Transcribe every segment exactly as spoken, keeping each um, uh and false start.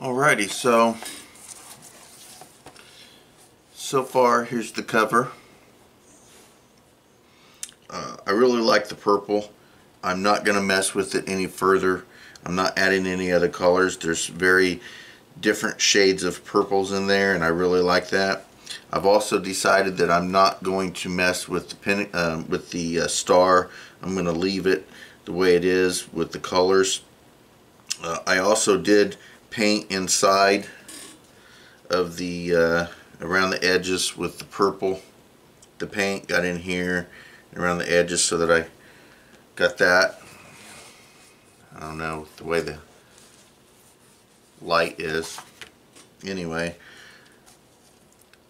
Alrighty, so so far here's the cover. Uh, I really like the purple. I'm not going to mess with it any further. I'm not adding any other colors. There's very different shades of purples in there, and I really like that. I've also decided that I'm not going to mess with the pin, uh, with the uh, star. I'm going to leave it the way it is with the colors. Uh, I also did paint inside of the uh, around the edges with the purple. The paint got in here around the edges so that I got that. I don't know the way the light is. Anyway,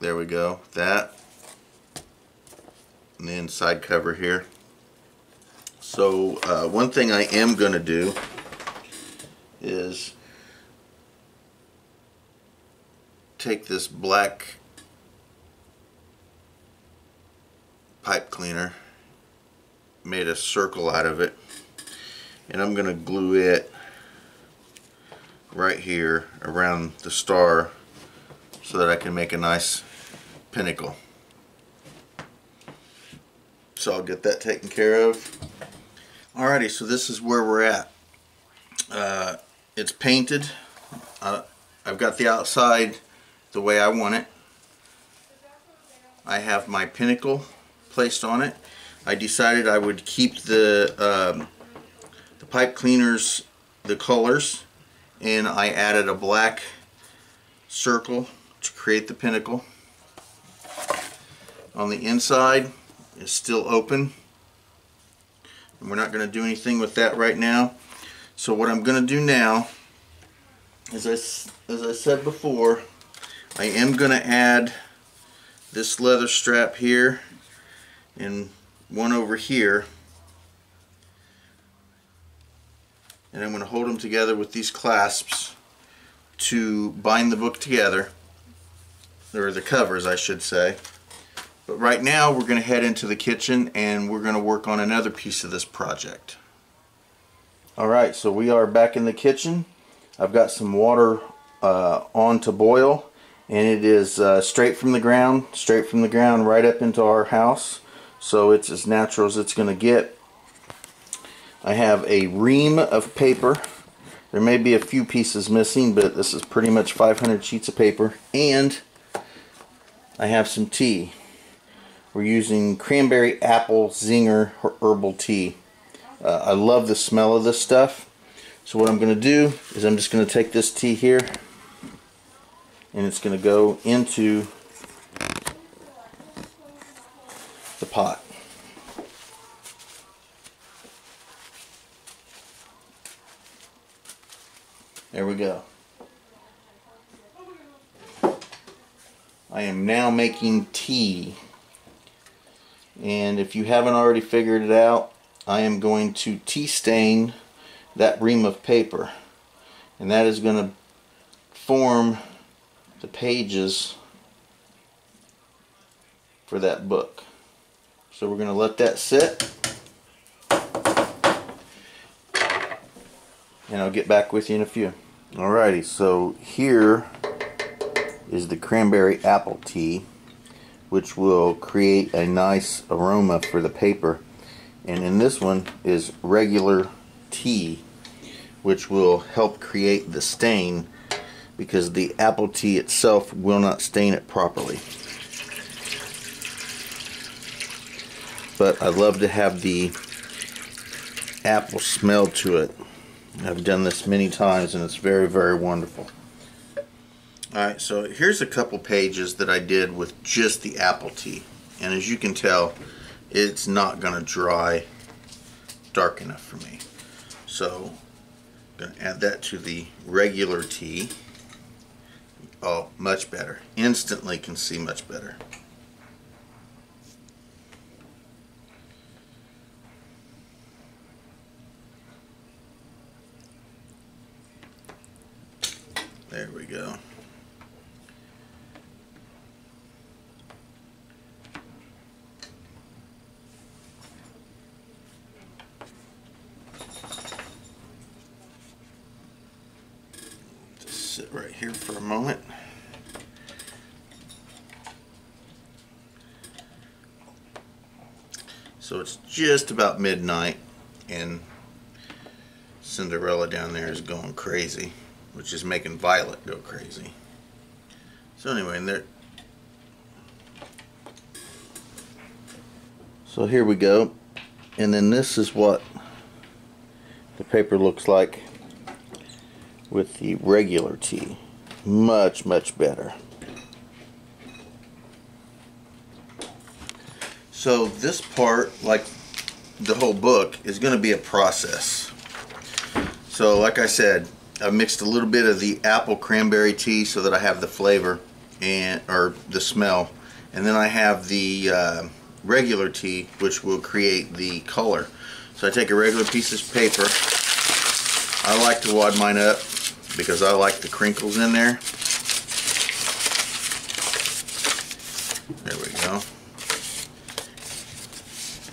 there we go. That and the inside cover here. So uh, one thing I am going to do is take this black pipe cleaner, made a circle out of it, and I'm going to glue it right here around the star so that I can make a nice pinnacle. So I'll get that taken care of. Alrighty, so this is where we're at. Uh, it's painted. Uh, I've got the outside the way I want it. I have my pinnacle placed on it. I decided I would keep the um, the pipe cleaners, the colors, and I added a black circle to create the pinnacle. On the inside is still open, and we're not going to do anything with that right now. So what I'm going to do now, as I, as I said before, I am going to add this leather strap here and one over here, and I'm going to hold them together with these clasps to bind the book together, or the covers I should say. But right now we're going to head into the kitchen and we're going to work on another piece of this project. Alright, so we are back in the kitchen. I've got some water uh, on to boil, and it is uh, straight from the ground, straight from the ground right up into our house. So it's as natural as it's going to get. I have a ream of paper. There may be a few pieces missing, but this is pretty much five hundred sheets of paper. And I have some tea. We're using cranberry apple zinger herbal tea. Uh, I love the smell of this stuff. So what I'm going to do is I'm just going to take this tea here, and it's going to go into the pot. There we go. I am now making tea, and if you haven't already figured it out, I am going to tea stain that ream of paper, and that is going to form the pages for that book. So we're going to let that sit, and I'll get back with you in a few. Alrighty, so here is the cranberry apple tea, which will create a nice aroma for the paper. And in this one is regular tea, which will help create the stain, because the apple tea itself will not stain it properly. But I love to have the apple smell to it. I've done this many times, and it's very, very wonderful. Alright, so here's a couple pages that I did with just the apple tea. And as you can tell, it's not going to dry dark enough for me. So I'm going to add that to the regular tea. Oh, much better. Instantly can see much better. There we go. Just sit right here for a moment. So it's just about midnight and Cinderella down there is going crazy, which is making Violet go crazy. So anyway, and there. So here we go, and then this is what the paper looks like with the regular tea. Much, much better. So this part, like the whole book, is going to be a process. So like I said, I mixed a little bit of the apple cranberry tea so that I have the flavor and or the smell, and then I have the uh, regular tea, which will create the color. So I take a regular piece of paper. I like to wad mine up because I like the crinkles in there. There we go.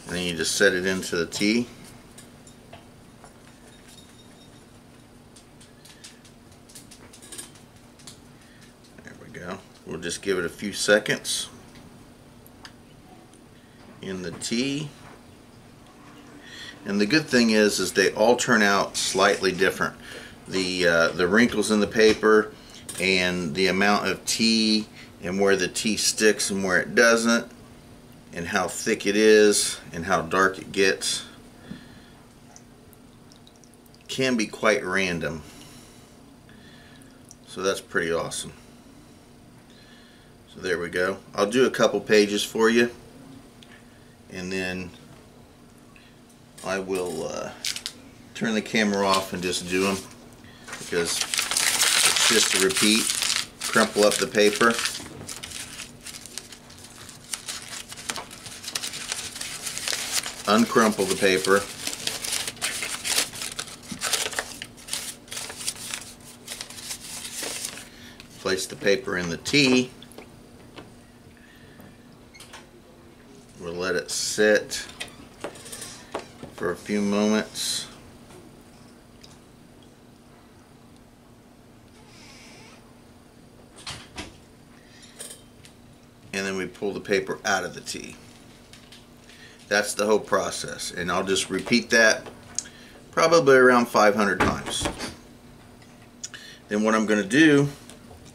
And then you just set it into the tea. There we go. We'll just give it a few seconds in the tea. And the good thing is, is they all turn out slightly different. The uh, the wrinkles in the paper and the amount of tea and where the tea sticks and where it doesn't, and how thick it is and how dark it gets, can be quite random. So that's pretty awesome. So there we go. I'll do a couple pages for you, and then I will uh, turn the camera off and just do them, because it's just a repeat. Crumple up the paper. Uncrumple the paper. Place the paper in the tea. We'll let it sit for a few moments. And then we pull the paper out of the tea. That's the whole process, and I'll just repeat that probably around five hundred times. Then what I'm going to do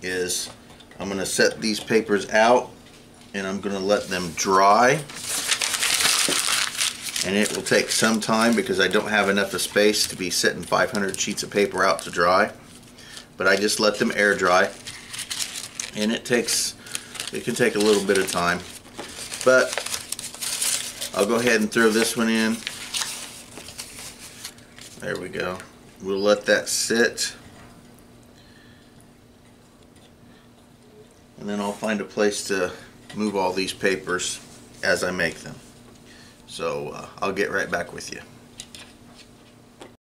is I'm going to set these papers out, and I'm going to let them dry. And it will take some time because I don't have enough of space to be setting five hundred sheets of paper out to dry. But I just let them air dry, and it takes, it can take a little bit of time. But I'll go ahead and throw this one in. There we go. We'll let that sit. And then I'll find a place to move all these papers as I make them. So uh, I'll get right back with you.